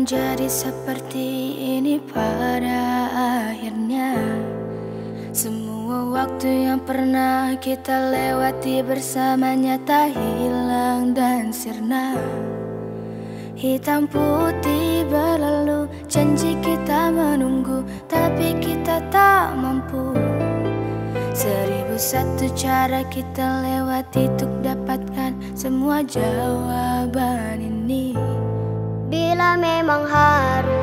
akan jadi seperti ini pada akhirnya. Semua waktu yang pernah kita lewati bersamanya tak hilang dan sirna. Hitam putih berlalu, janji kita menunggu, tapi kita tak mampu. 1001 cara kita lewati untuk dapatkan semua jawaban ini. Bila memang harus